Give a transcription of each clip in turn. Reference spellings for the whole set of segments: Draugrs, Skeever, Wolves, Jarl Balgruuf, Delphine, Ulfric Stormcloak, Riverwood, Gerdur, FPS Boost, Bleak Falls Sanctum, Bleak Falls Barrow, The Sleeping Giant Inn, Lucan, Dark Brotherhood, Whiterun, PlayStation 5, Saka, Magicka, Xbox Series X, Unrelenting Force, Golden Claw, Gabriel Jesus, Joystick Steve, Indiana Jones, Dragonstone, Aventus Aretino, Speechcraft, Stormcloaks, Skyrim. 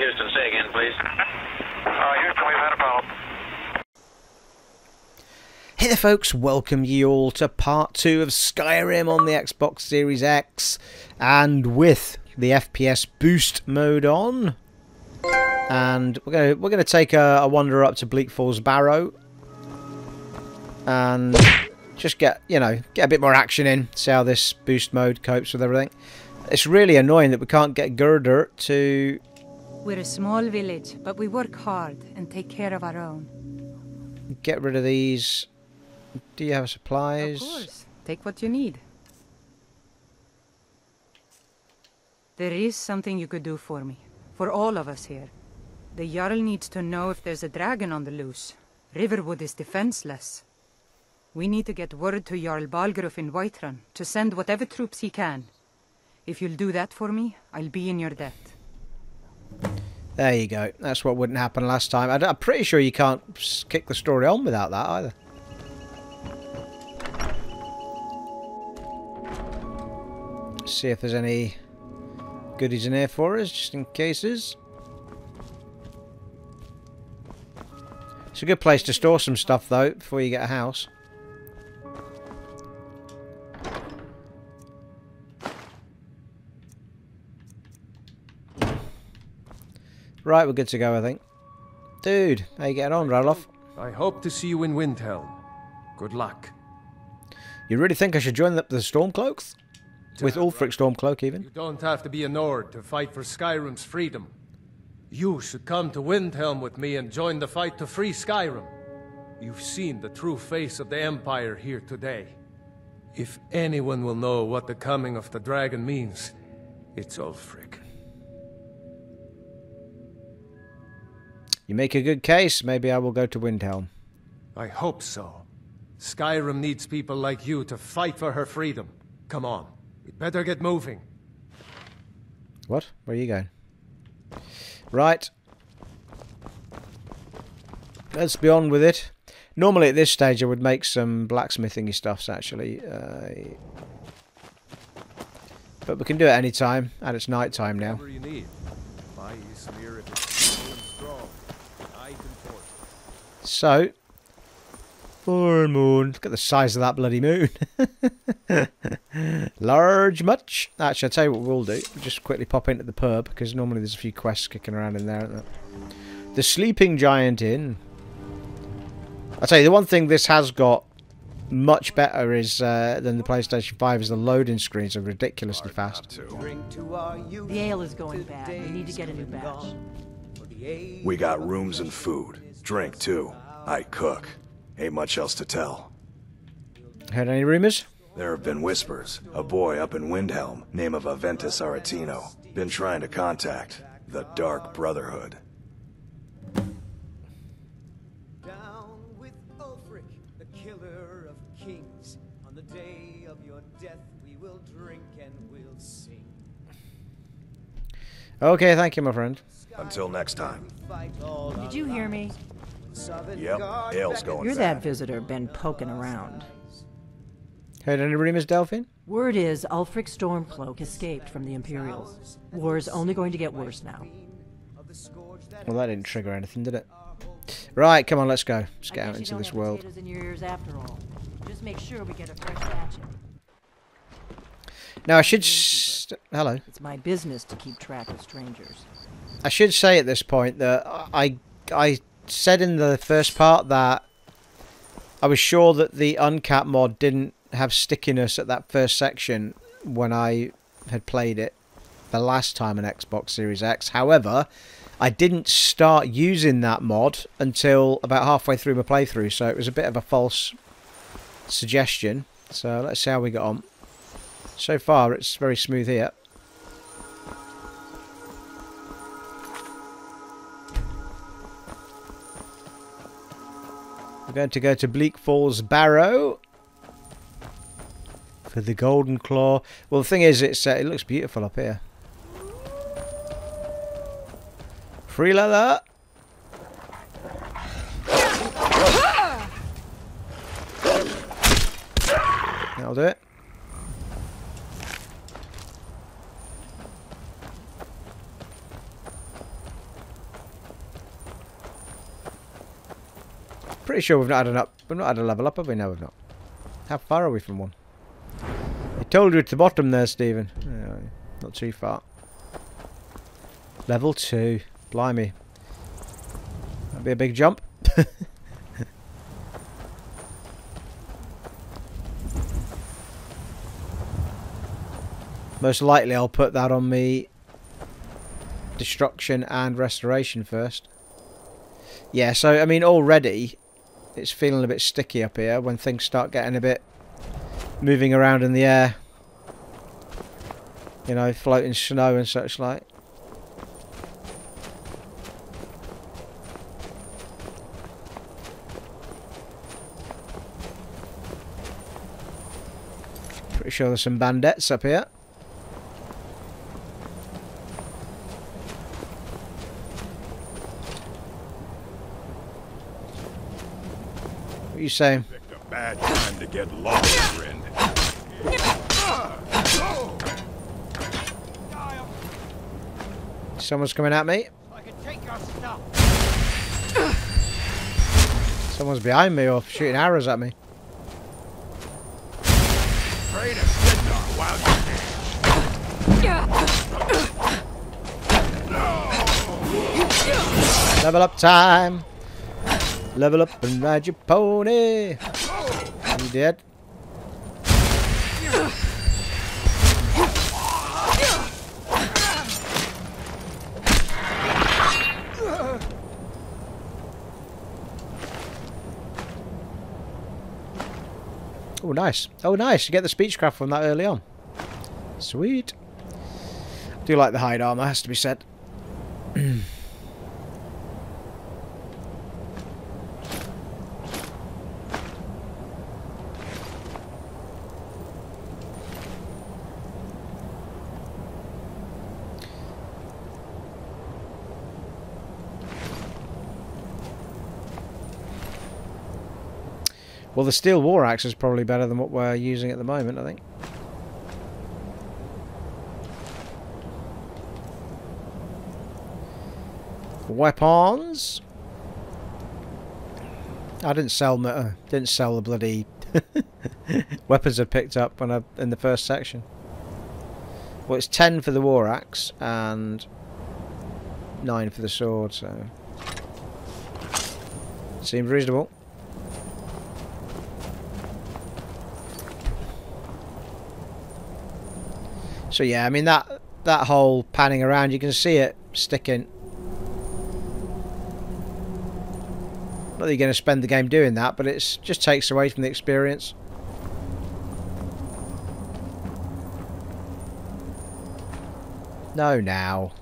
Houston. Say again, please. Houston, we've had a problem. Hey there, folks. Welcome you all to part 2 of Skyrim on the Xbox Series X. And with the FPS Boost mode on. And we're going to take a wander up to Bleak Falls Barrow. And just get a bit more action in. See how this boost mode copes with everything. It's really annoying that we can't get Gerdur to... We're a small village, but we work hard and take care of our own. Get rid of these. Do you have supplies? Of course. Take what you need. There is something you could do for me. For all of us here. The Jarl needs to know if there's a dragon on the loose. Riverwood is defenseless. We need to get word to Jarl Balgruuf in Whiterun to send whatever troops he can. If you'll do that for me, I'll be in your debt. There you go. That's what wouldn't happen last time. I'm pretty sure you can't kick the story on without that either. Let's see if there's any goodies in here for us, just in cases. It's a good place to store some stuff, though, before you get a house. Right, we're good to go, I think. Dude, how you getting on, Ralof? I hope to see you in Windhelm. Good luck. You really think I should join the Stormcloaks? With Ulfric Stormcloak, even? You don't have to be a Nord to fight for Skyrim's freedom. You should come to Windhelm with me and join the fight to free Skyrim. You've seen the true face of the Empire here today. If anyone will know what the coming of the dragon means, it's Ulfric. You make a good case. Maybe I will go to Windhelm. I hope so. Skyrim needs people like you to fight for her freedom. Come on. We'd better get moving. What? Where are you going? Right. Let's be on with it. Normally at this stage I would make some blacksmithingy stuffs, actually. But we can do it any time. And it's night time now. Whatever you need. Buy you some here if it's strong. So, foreign moon. Look at the size of that bloody moon. Large much? Actually, I'll tell you what we'll do. We'll just quickly pop into the pub, because normally there's a few quests kicking around in there, isn't there? The Sleeping Giant Inn. I'll tell you, the one thing this has got much better is than the PlayStation 5 is the loading screens are ridiculously fast. The ale is going bad. We need to get a new batch. We got rooms and food. Drink, too. I cook. Ain't much else to tell. Heard any rumors? There have been whispers. A boy up in Windhelm, name of Aventus Aretino, been trying to contact the Dark Brotherhood. Down with Ulfric, the killer of kings. On the day of your death, we will drink and we'll sing. Okay, thank you, my friend. Until next time. Did you hear me? Yep, ale's going. You're that visitor been poking around. Heard any rumors, Delphine? Word is Ulfric Stormcloak escaped from the Imperials. War's only going to get worse now. Well, that didn't trigger anything, did it? Right, come on, let's go. Let's get out into this world. In your ears after all. Just make sure we get a fresh batch in. Now, I should... Hello. It's my business to keep track of strangers. I should say at this point that I said in the first part that I was sure that the uncapped mod didn't have stickiness at that first section when I had played it the last time on Xbox Series X. However, I didn't start using that mod until about halfway through my playthrough, so it was a bit of a false suggestion. So let's see how we got on. So far, it's very smooth here. We're going to go to Bleak Falls Barrow for the Golden Claw. Well, the thing is, it looks beautiful up here. Free leather. That'll do it. pretty sure we've not had an up. We've not had a level up, have we? No, we've not. How far are we from one? I told you it's the bottom there, Stephen. Oh, not too far. Level 2. Blimey. That'd be a big jump. Most likely I'll put that on me destruction and restoration first. Yeah, so I mean already it's feeling a bit sticky up here when things start getting a bit moving around in the air. You know, floating snow and such like. Pretty sure there's some bandits up here. You say a bad time to get lost, friend. Someone's coming at me. I can take your stuff. Someone's behind me or shooting arrows at me. Level up time. Level up and ride your pony. You dead? Oh, nice. Oh, nice. You get the speechcraft from that early on. Sweet. I do like the hide armor, has to be said. Well, the steel war axe is probably better than what we're using at the moment, I think. Weapons. I didn't sell the bloody weapons I picked up when I in the first section. Well, it's 10 for the war axe and 9 for the sword, so seems reasonable. So yeah, I mean that whole panning around, you can see it sticking. Not that you're going to spend the game doing that, but it just takes away from the experience. No, now.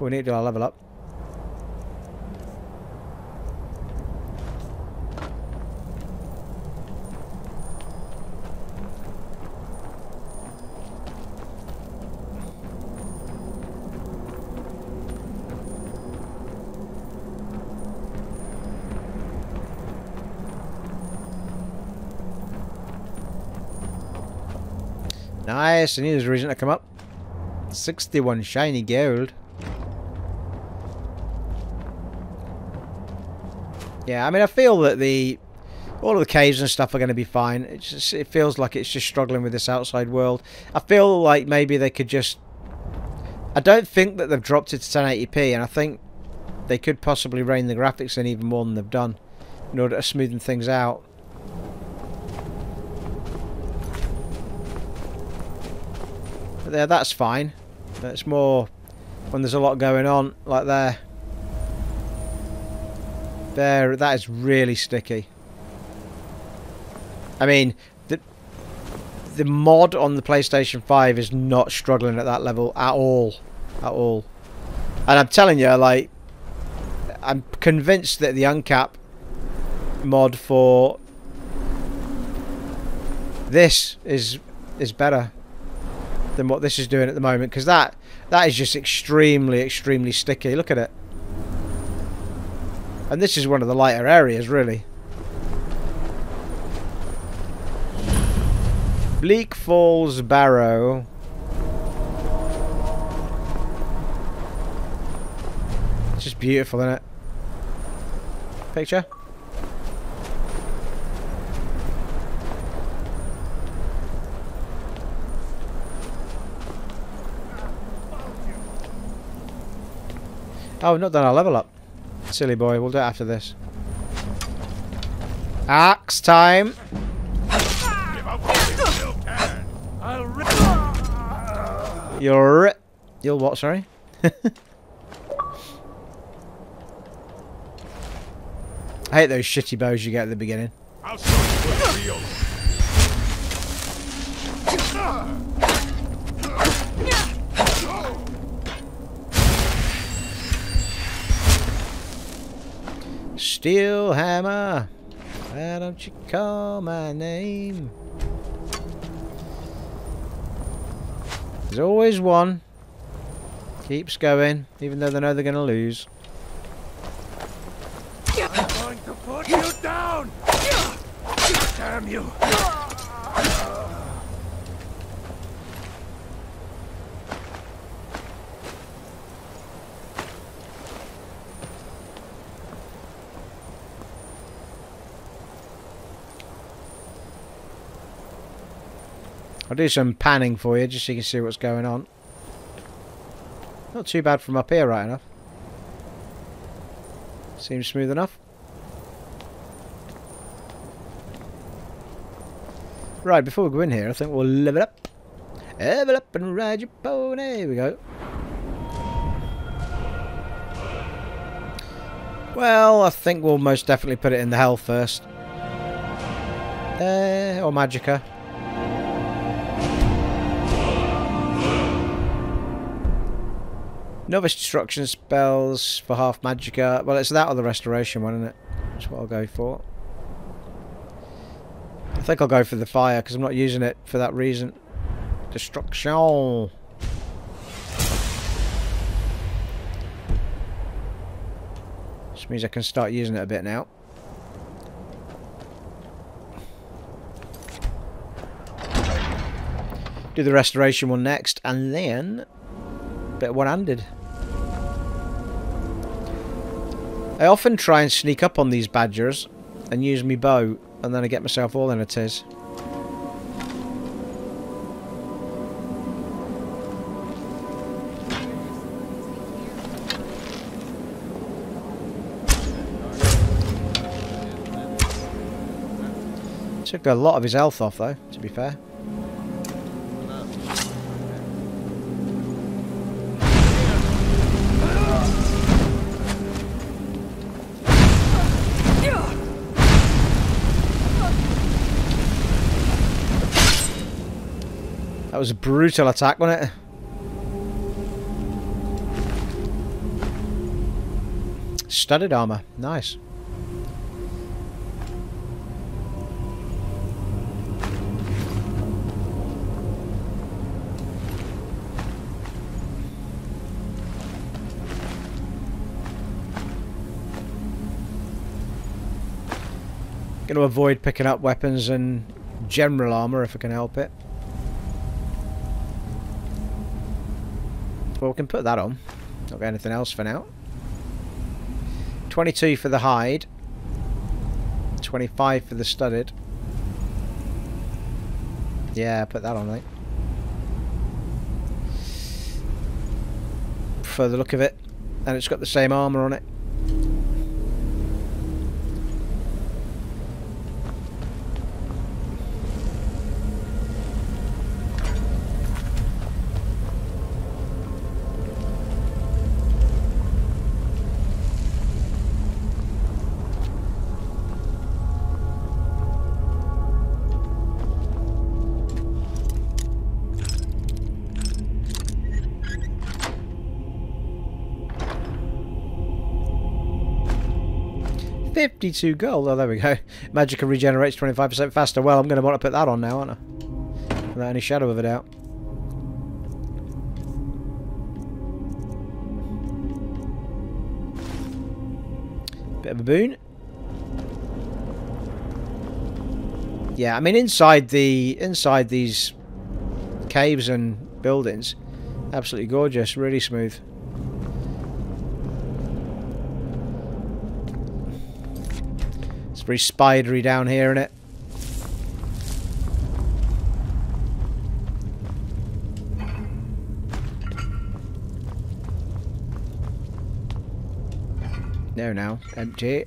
We need to do our level up. Nice, I knew there was a reason to come up. 61 shiny gold. Yeah, I mean, I feel that all of the caves and stuff are going to be fine. It feels like it's just struggling with this outside world. I feel like maybe they could just... I don't think that they've dropped it to 1080p, and I think they could possibly rein the graphics in even more than they've done in order to smoothen things out. There, that's fine. It's more when there's a lot going on, like there. There, that is really sticky. I mean, the mod on the PlayStation 5 is not struggling at that level at all, And I'm telling you, like, I'm convinced that the Uncap mod for this is better than what this is doing at the moment, because that is just extremely sticky. Look at it. And this is one of the lighter areas, really. Bleak Falls Barrow. It's just beautiful, isn't it? picture. Oh, we've not done our level up. Silly boy, we'll do it after this. Axe time! You'll what, sorry? I hate those shitty bows you get at the beginning. Steel hammer! Why don't you call my name? There's always one. Keeps going, even though they know they're going to lose. I'm going to put you down! Damn you! I'll do some panning for you, just so you can see what's going on. Not too bad from up here, right enough. Seems smooth enough. Right, before we go in here, I think we'll level up. Level up and ride your pony. Here we go. Well, I think we'll most definitely put it in the hell first. Or Magicka. Novice destruction spells for half Magicka. Well, it's that or the restoration one, isn't it? That's what I'll go for. I think I'll go for the fire because I'm not using it for that reason. Destruction. Which means I can start using it a bit now. Do the restoration one next and then bit one-handed. I often try and sneak up on these badgers and use me bow, and then I get myself all in a tiz. Took a lot of his health off though, to be fair. That was a brutal attack, wasn't it? Studded armour. Nice. Going to avoid picking up weapons and general armour if I can help it. Well, we can put that on. Not got anything else for now. 22 for the hide. 25 for the studded. Yeah, put that on, I think. For the look of it. And it's got the same armour on it. $52 gold. Oh, there we go. Magicka regenerates 25% faster. Well, I'm going to want to put that on now, aren't I? Without any shadow of a doubt. Bit of a boon. Yeah, I mean, inside these caves and buildings, absolutely gorgeous. Really smooth. very spidery down here, isn't it? No, now. Empty.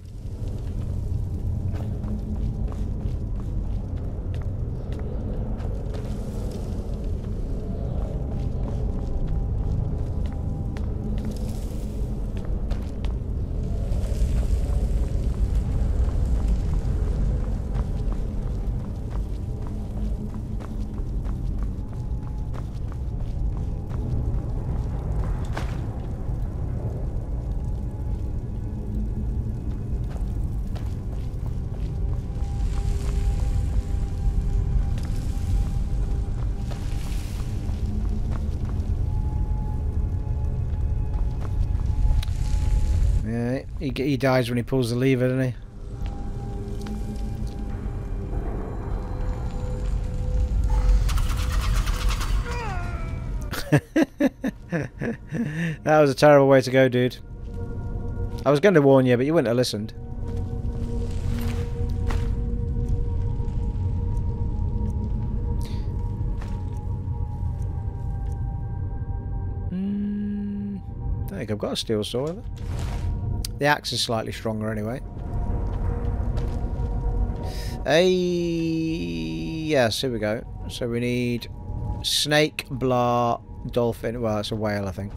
He dies when he pulls the lever, doesn't he? That was a terrible way to go, dude. I was going to warn you, but you wouldn't have listened. I don't think I've got a steel saw, have I? The axe is slightly stronger anyway. Yes, here we go. So we need snake, blar, dolphin. Well, it's a whale, I think.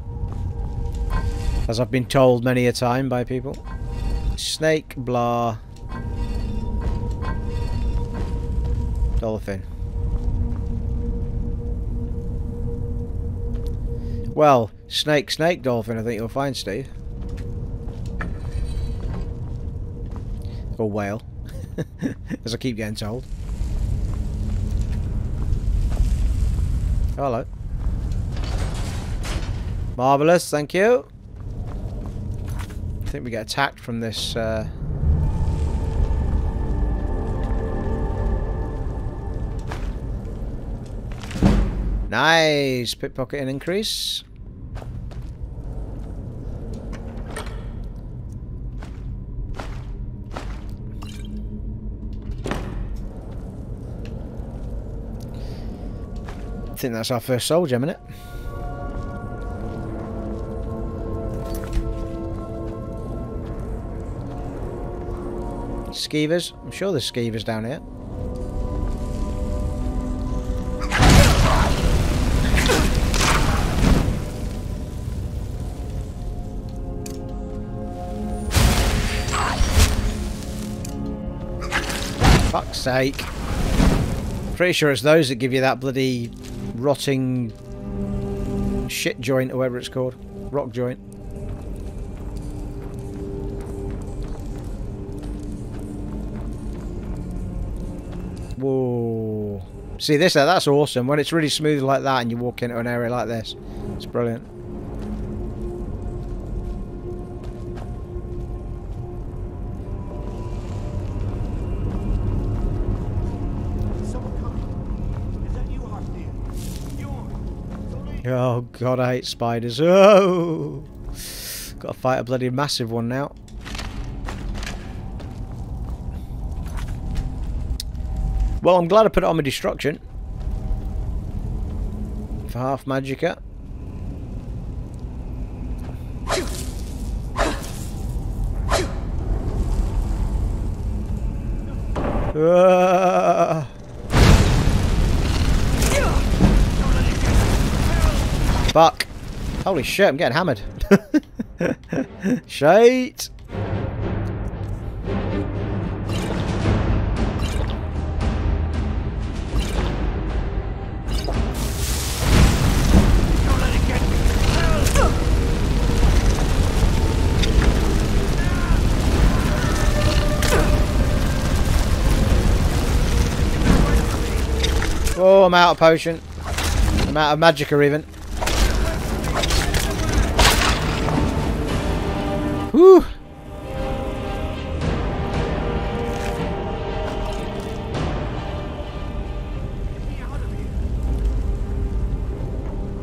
As I've been told many a time by people. Snake, blar, dolphin. Well, snake, snake, dolphin, I think you'll find, Steve. Or whale, as I keep getting told. Hello. Marvellous, thank you. I think we get attacked from this... Nice! Pickpocket and increase. I think that's our first soul gem, isn't it? Skeevers. I'm sure there's skeevers down here. Fuck's sake. Pretty sure it's those that give you that bloody... rotting shit joint or whatever it's called. Rock joint. Whoa. See this there, that's awesome. When it's really smooth like that and you walk into an area like this. It's brilliant. Oh god, I hate spiders. Oh, gotta fight a bloody massive one now. Well, I'm glad I put it on my destruction. For half magicka. Fuck. Holy shit, I'm getting hammered. Shite. Oh, I'm out of potion. I'm out of magicka even. Woo!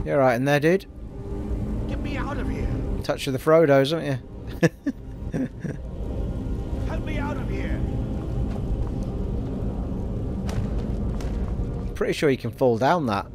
You're right in there, dude. Get me out of here. Touch of the Frodo's, aren't you? Help me out of here. pretty sure you can fall down that.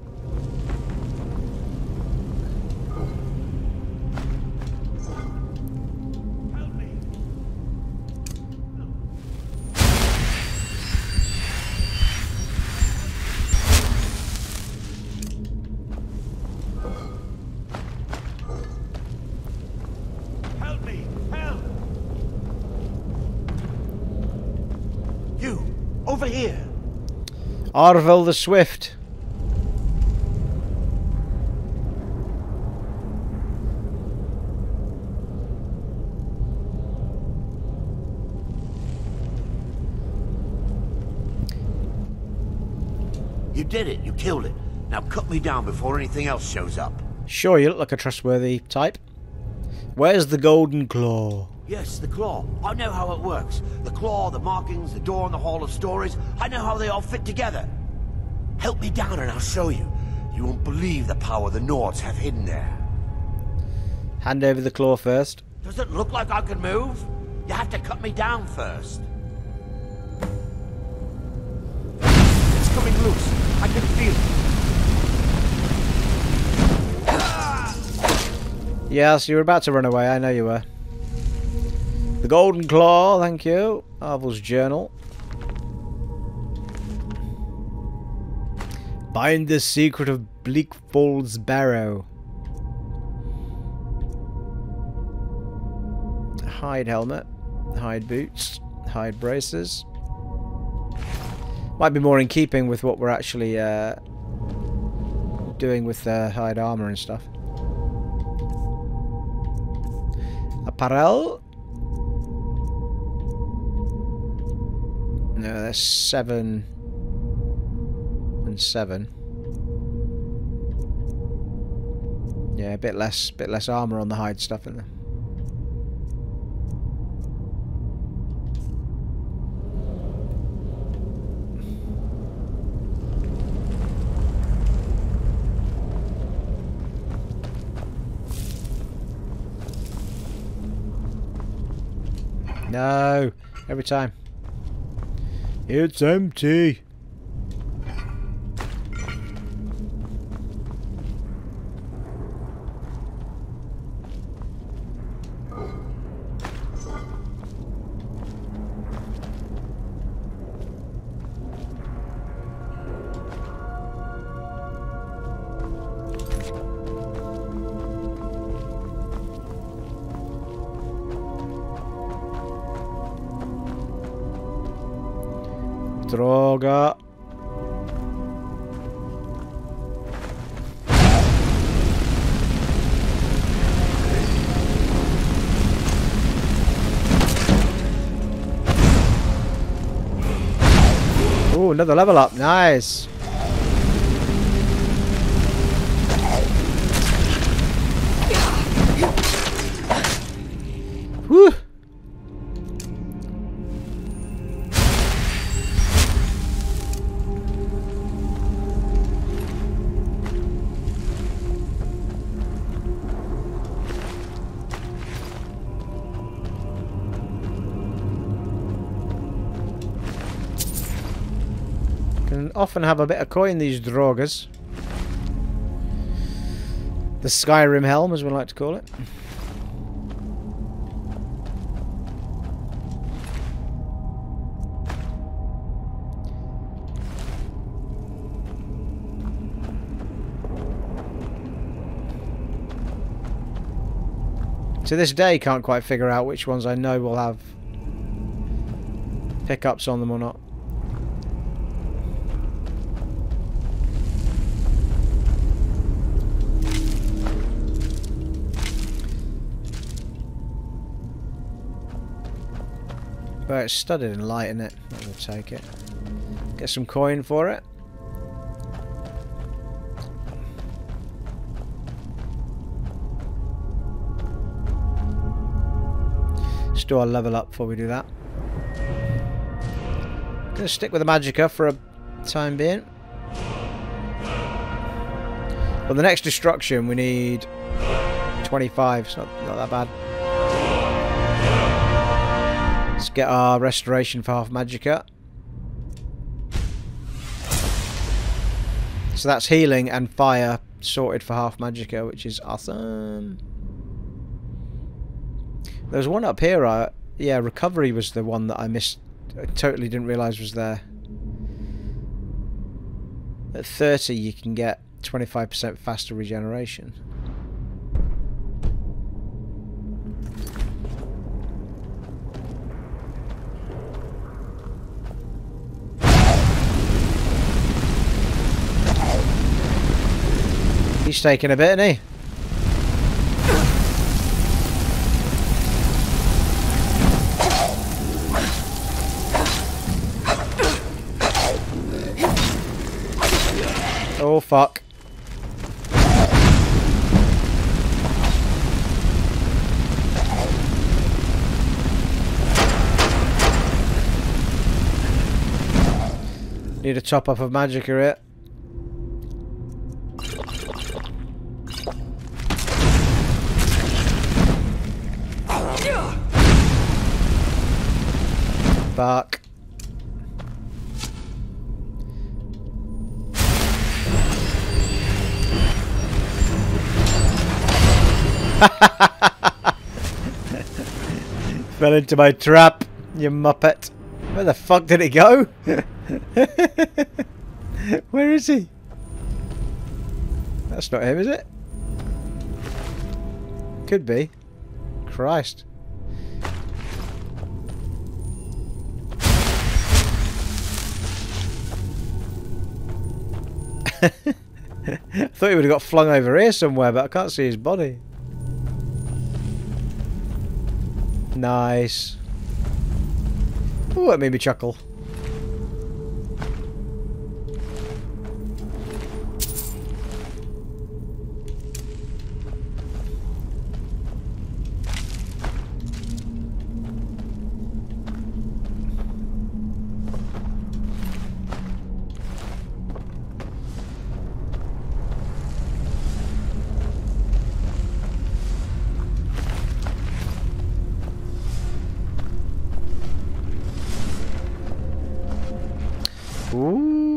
Arvel the Swift. You did it. You killed it. Now cut me down before anything else shows up. Sure, you look like a trustworthy type. Where's the Golden Claw? Yes, the claw. I know how it works. The claw, the markings, the door in the Hall of Stories. I know how they all fit together. Help me down and I'll show you. You won't believe the power the Nords have hidden there. Hand over the claw first. Does it look like I can move? You have to cut me down first. It's coming loose. I can feel it. Ah! Yes, you were about to run away. I know you were. The Golden Claw, thank you. Arvel's journal. Bind the secret of Bleak Falls Barrow. Hide helmet. Hide boots. Hide braces. Might be more in keeping with what we're actually doing with hide armor and stuff. Apparel. No, that's 7 and 7. Yeah, a bit less armor on the hide stuff, isn't there? No, every time. It's empty. Droga. Oh, another level up. Nice. Whew. Often have a bit of coin, these Draugrs. The Skyrim helm, as we like to call it. To this day, can't quite figure out which ones I know will have pickups on them or not. But it's studded in light, isn't it? I'll take it. Get some coin for it. Let's do our level up before we do that. I'm gonna stick with the Magicka for a time being. Well, the next destruction we need 25. It's not that bad. Let's get our restoration for half Magicka. So that's healing and fire sorted for half magicka, which is awesome. There's one up here. Yeah, recovery was the one that I missed. I totally didn't realise was there. At 30, you can get 25% faster regeneration. He's taking a bit, isn't he? Oh, fuck. Need a top-up of magic or it. Fuck. Fell into my trap, you muppet. Where the fuck did it go? Where is he? That's not him, is it? Could be. Christ. I thought he would have got flung over here somewhere, but I can't see his body. Nice. Ooh, that made me chuckle.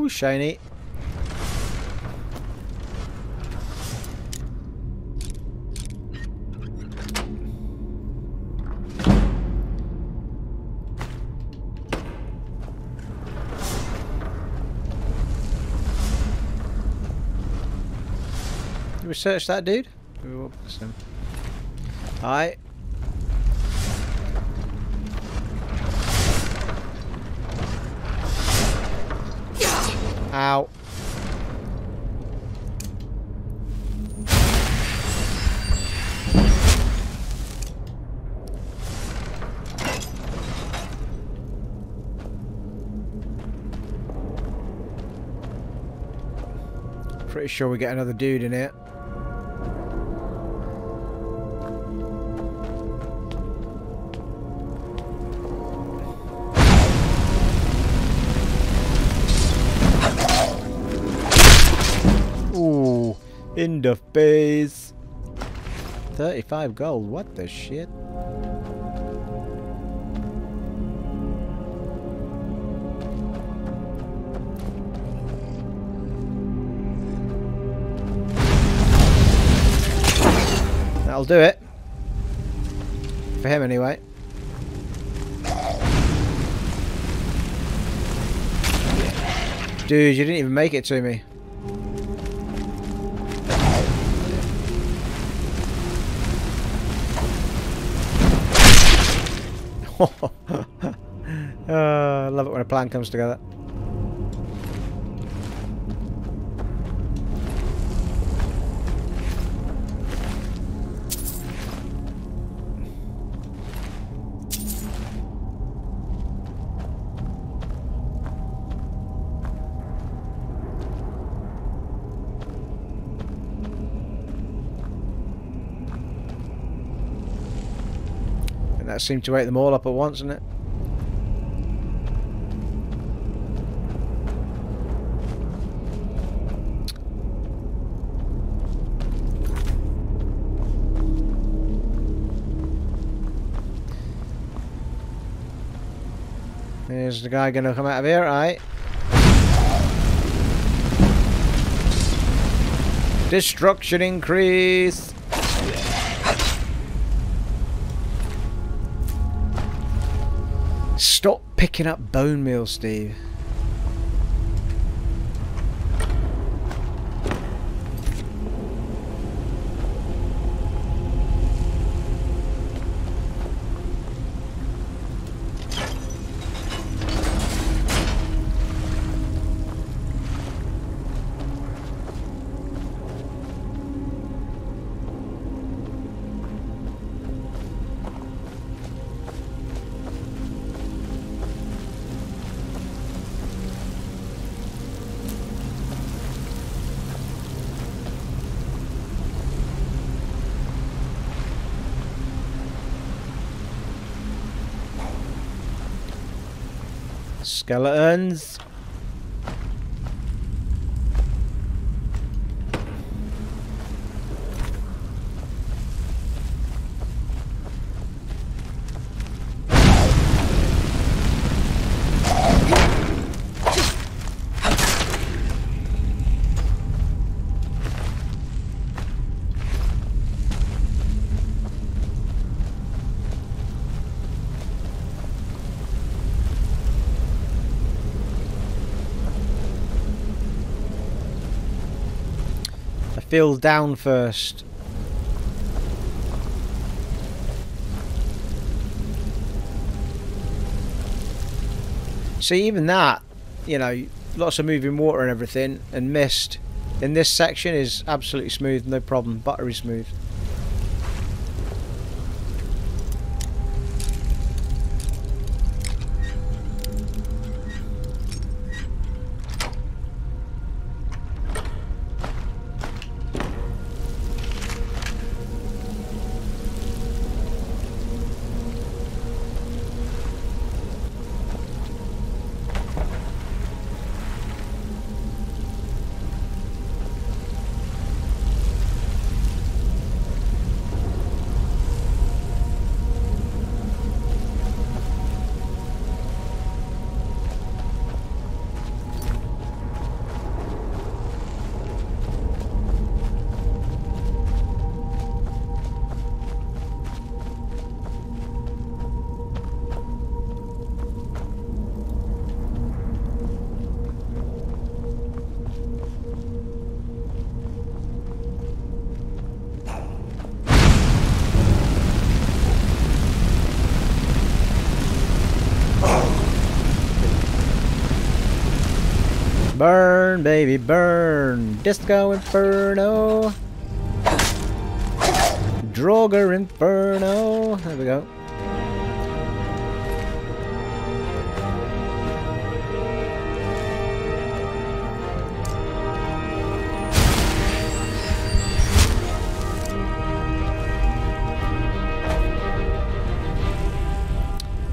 Shiny. Did we search that dude? Ooh, hi. Ow. Pretty sure we get another dude in here. End of base. 35 gold. What the shit? That'll do it. For him, anyway. Dude, you didn't even make it to me. I love it when a plan comes together. That seemed to wake them all up at once, didn't it? Is the guy gonna come out of here? All right. Destruction increase. Stop picking up bone meal, Steve. Skeletons. Build down first. See, even that, you know, lots of moving water and everything, and mist in this section is absolutely smooth, no problem, buttery smooth. Burn, baby, burn. Disco Inferno. Draugr Inferno. There we go.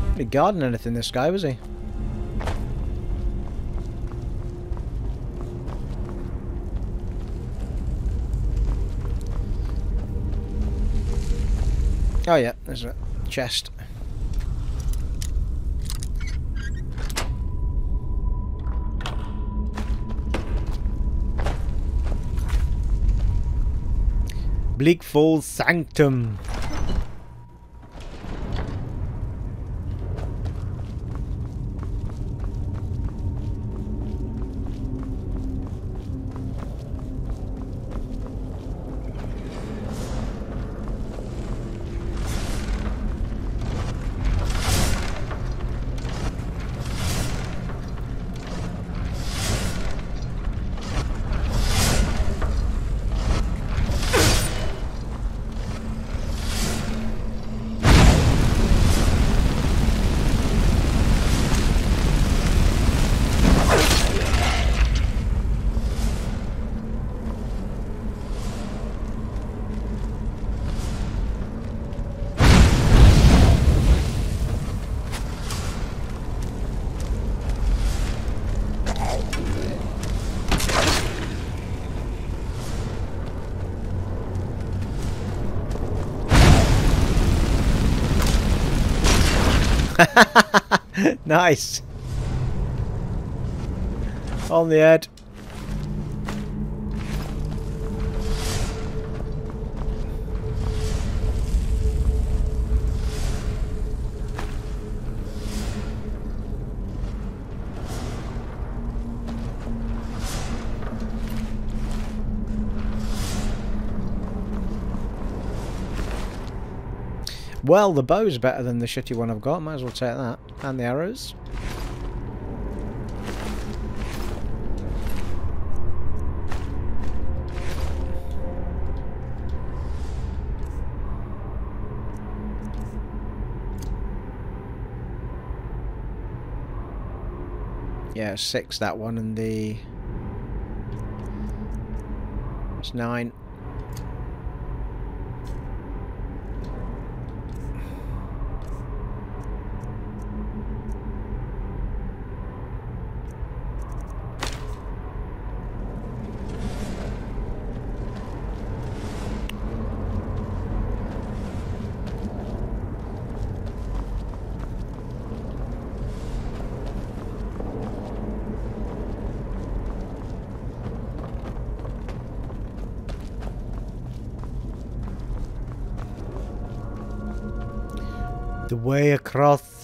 He didn't garden anything, this guy, was he? Oh yeah, there's a chest. Bleak Falls Sanctum. Nice. On the head. Well, the bow's better than the shitty one I've got. Might as well take that. And the arrows. Yeah, 6 that one, and the... It's 9. The way across.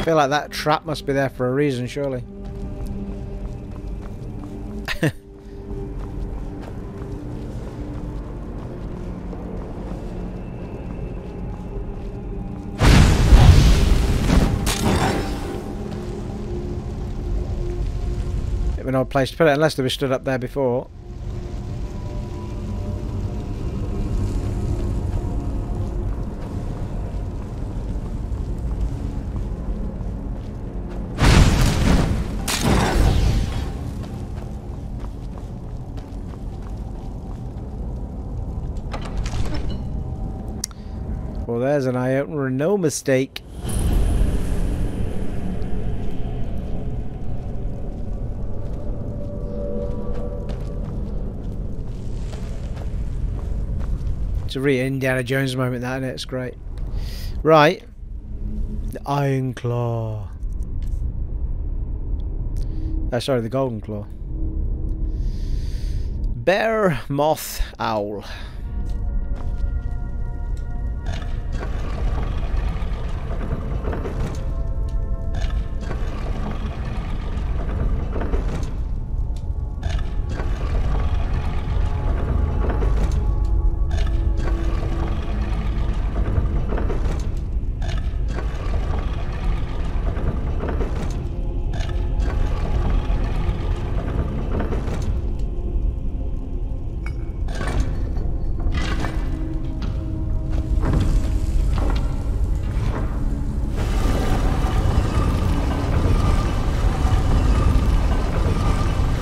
I feel like that trap must be there for a reason, surely. It'd been an odd place to put it, unless they were stood up there before. There's an eye opener, no mistake. It's a real Indiana Jones moment, that, and it's great. Right, the Iron Claw. Oh, sorry, the Golden Claw. Bear, moth, owl.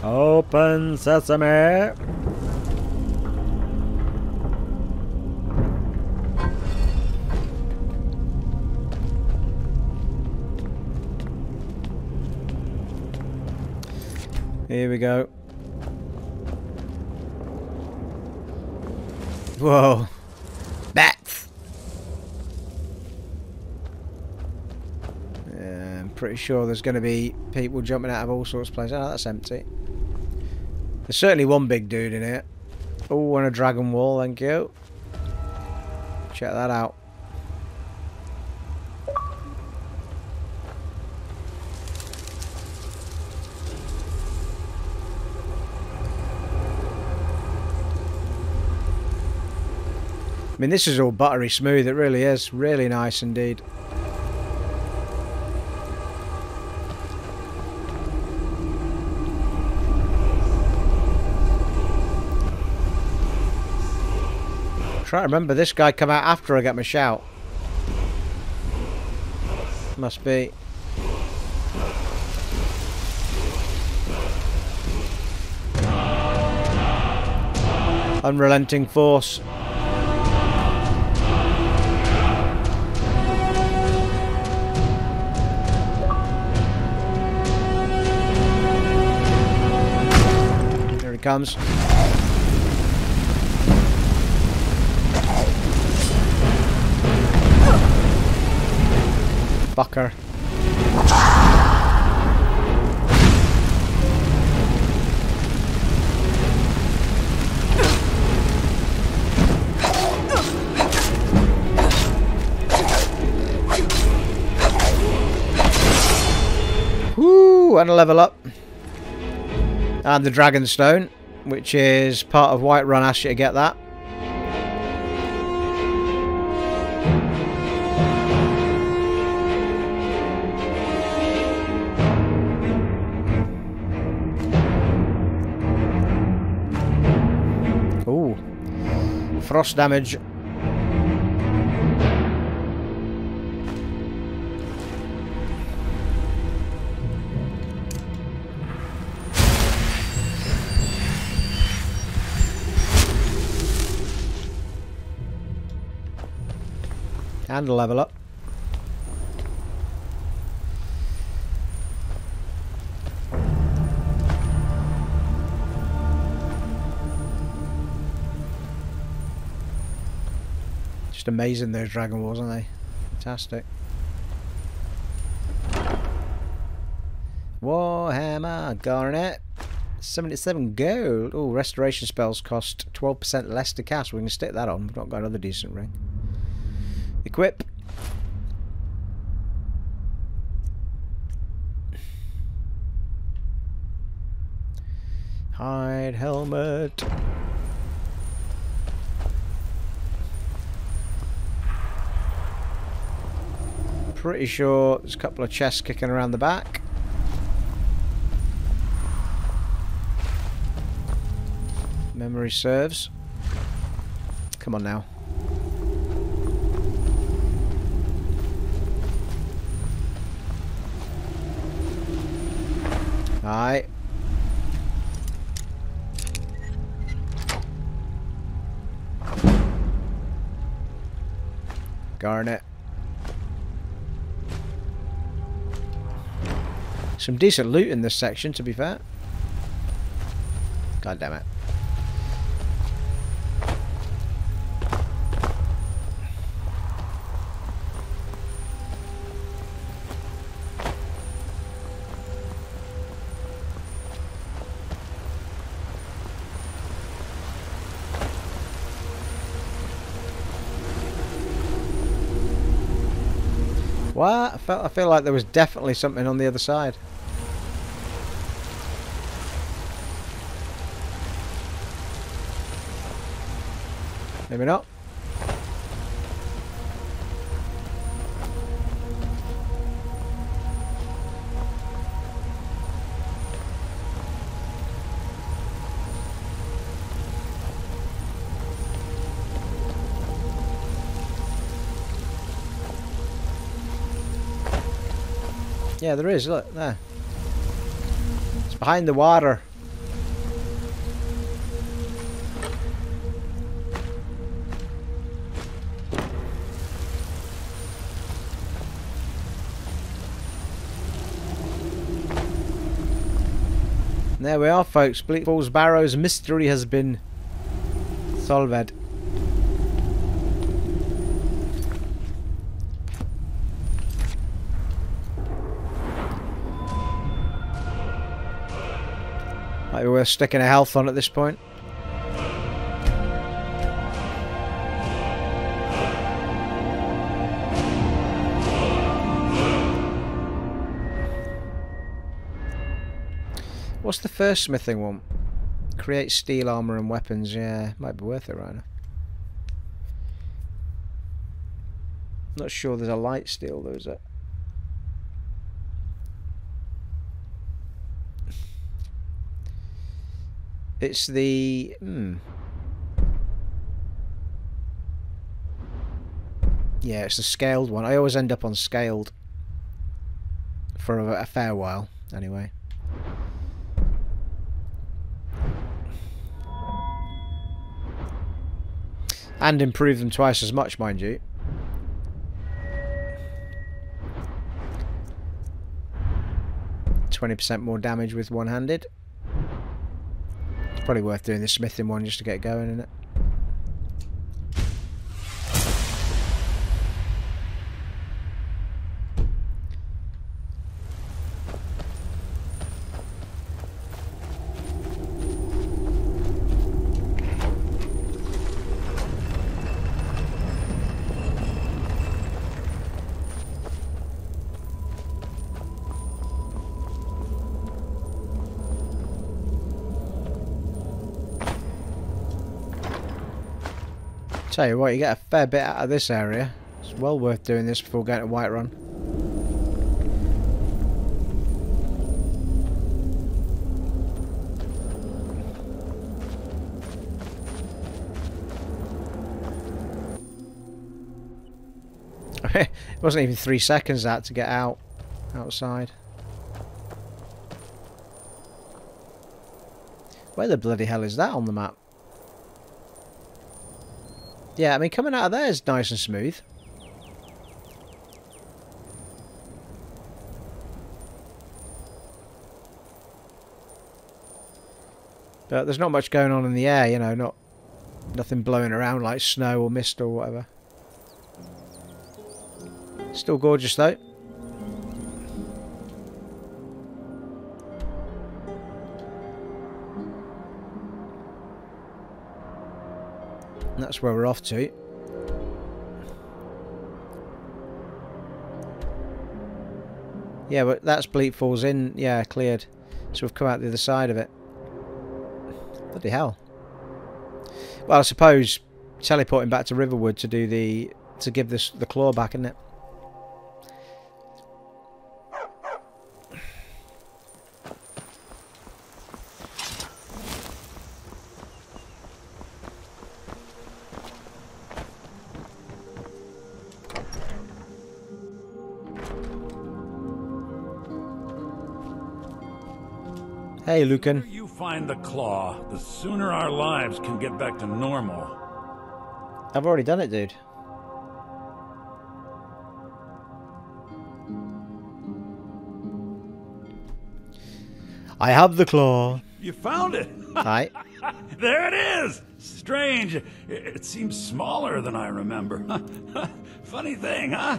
Open sesame. Here we go. Whoa. Bats. Yeah, I'm pretty sure there's going to be people jumping out of all sorts of places. Oh, that's empty. There's certainly one big dude in it. Oh, and a dragon wall, thank you. Check that out. I mean, this is all buttery smooth, it really is. Really nice indeed. Try to remember, this guy come out after I get my shout. Must be. Unrelenting Force. Here he comes. fucker. Woo, and a level up. And the Dragonstone, which is part of Whiterun. Asked you to get that. Ooh, frost damage. And a level up. Just amazing, those Dragon Wars, aren't they? Fantastic. Warhammer Garnet. 77 gold. Oh, restoration spells cost 12% less to cast. We can stick that on. We've not got another decent ring. Equip. Hide helmet. Pretty sure there's a couple of chests kicking around the back. Memory serves. Come on now. Aye. Garnet. Some decent loot in this section, to be fair. God damn it. What? I feel like there was definitely something on the other side. Maybe not. Yeah, there is, look, there. It's behind the water. And there we are, folks. Bleak Falls Barrow's mystery has been solved. Might be worth sticking a health on at this point. What's the first smithing one? Create steel armor and weapons. Yeah, might be worth it right now. Not sure there's a light steel though, is it? It's the... Yeah, it's the scaled one. I always end up on scaled. For a fair while, anyway. And improve them twice as much, mind you. %20 more damage with one-handed. Probably worth doing the smithing one just to get going, isn't it? Tell you what, you get a fair bit out of this area. It's well worth doing this before going to Whiterun. It wasn't even 3 seconds that to get out outside. Where the bloody hell is that on the map? Yeah, I mean, coming out of there is nice and smooth. But there's not much going on in the air, you know, nothing blowing around like snow or mist or whatever. Still gorgeous though. And that's where we're off to. Yeah, but that's Bleak Falls Inn. Yeah, cleared. So we've come out the other side of it. Bloody hell. Well, I suppose teleporting back to Riverwood to do the give this the claw back, isn't it? Hey, Lucan. The sooner you find the claw, the sooner our lives can get back to normal. I've already done it, dude. I have the claw. You found it. Hi. There it is. Strange. It seems smaller than I remember. Funny thing, huh?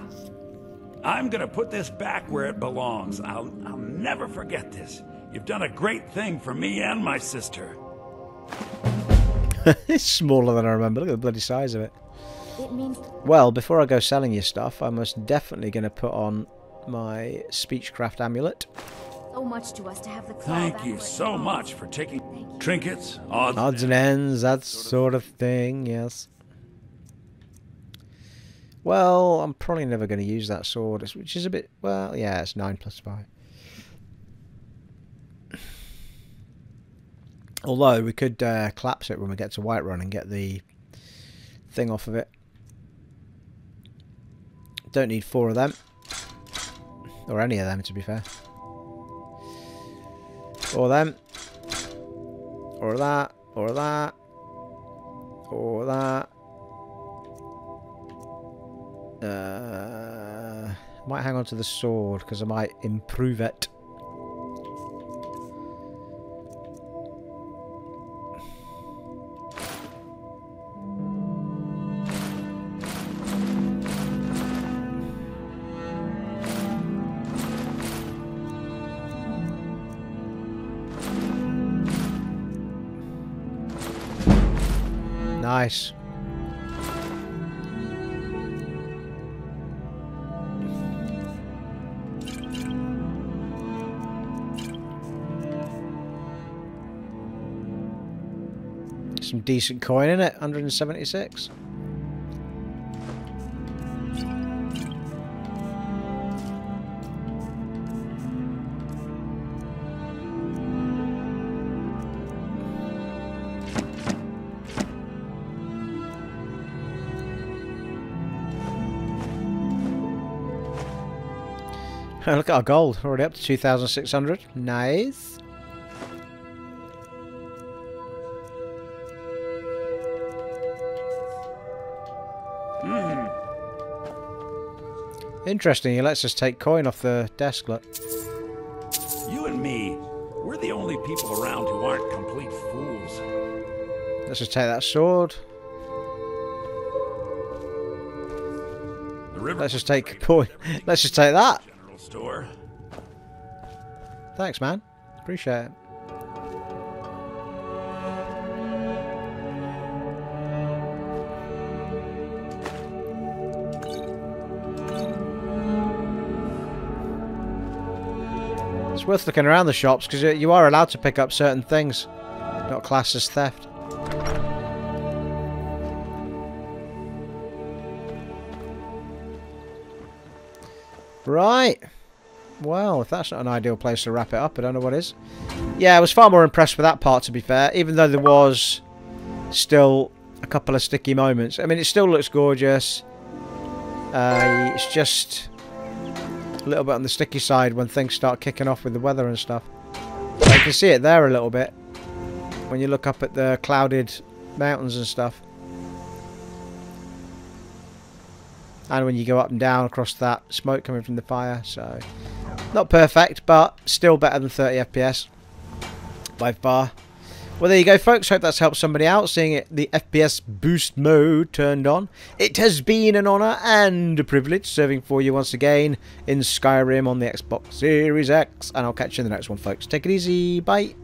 I'm gonna put this back where it belongs. I'll never forget this. You've done a great thing for me and my sister. It's smaller than I remember. Look at the bloody size of it. It means... Well, before I go selling you stuff, I'm most definitely going to put on my Speechcraft amulet. So much to us to have the claw. Thank you so much for taking trinkets, odds and ends, that sort of thing, yes. Well, I'm probably never going to use that sword, which is a bit... Well, yeah, it's 9 plus 5. Although we could collapse it when we get to Whiterun and get the thing off of it. Don't need 4 of them. Or any of them, to be fair. Or them. Or that. Or that. Or that. Might hang on to the sword because I might improve it. Nice. Some decent coin in it, 176. Look at our gold. We're already up to 2,600. Nice. Mm. Interesting. He lets us take coin off the desk. Look. You and me, we're the only people around who aren't complete fools. Let's just take that sword. Let's just take coin. Let's just take that. Store. Thanks, man. Appreciate it. It's worth looking around the shops because you are allowed to pick up certain things, not classed as theft. Right. Well, if that's not an ideal place to wrap it up, I don't know what is. Yeah, I was far more impressed with that part, to be fair, even though there was still a couple of sticky moments. I mean, it still looks gorgeous. It's just a little bit on the sticky side when things start kicking off with the weather and stuff. So you can see it there a little bit when you look up at the clouded mountains and stuff. And when you go up and down across that smoke coming from the fire. So, not perfect, but still better than 30 FPS. By far. Well, there you go, folks. Hope that's helped somebody out, seeing it, the FPS Boost mode turned on. It has been an honour and a privilege serving for you once again in Skyrim on the Xbox Series X. And I'll catch you in the next one, folks. Take it easy. Bye.